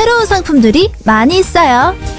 새로운 상품들이 많이 있어요.